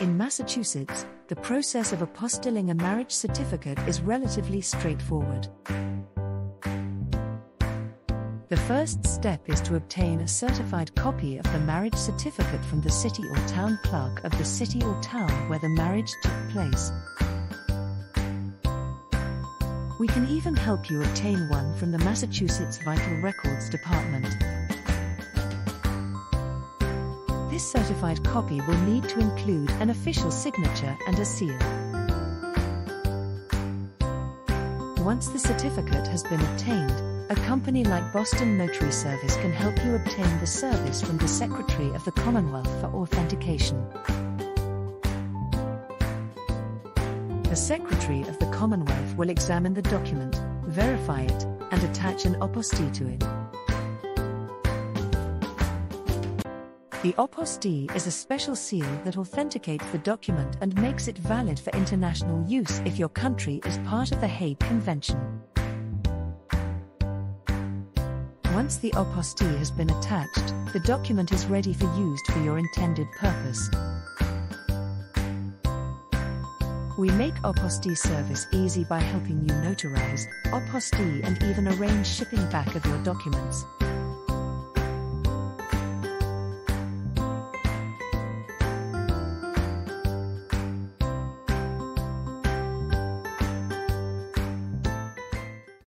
In Massachusetts, the process of apostilling a marriage certificate is relatively straightforward. The first step is to obtain a certified copy of the marriage certificate from the city or town clerk of the city or town where the marriage took place. We can even help you obtain one from the Massachusetts Vital Records Department. This certified copy will need to include an official signature and a seal. Once the certificate has been obtained, a company like Boston Notary Service can help you obtain the service from the Secretary of the Commonwealth for authentication. The Secretary of the Commonwealth will examine the document, verify it, and attach an apostille to it. The apostille is a special seal that authenticates the document and makes it valid for international use if your country is part of the Hague Convention. Once the apostille has been attached, the document is ready for use for your intended purpose. We make apostille service easy by helping you notarize, apostille, and even arrange shipping back of your documents.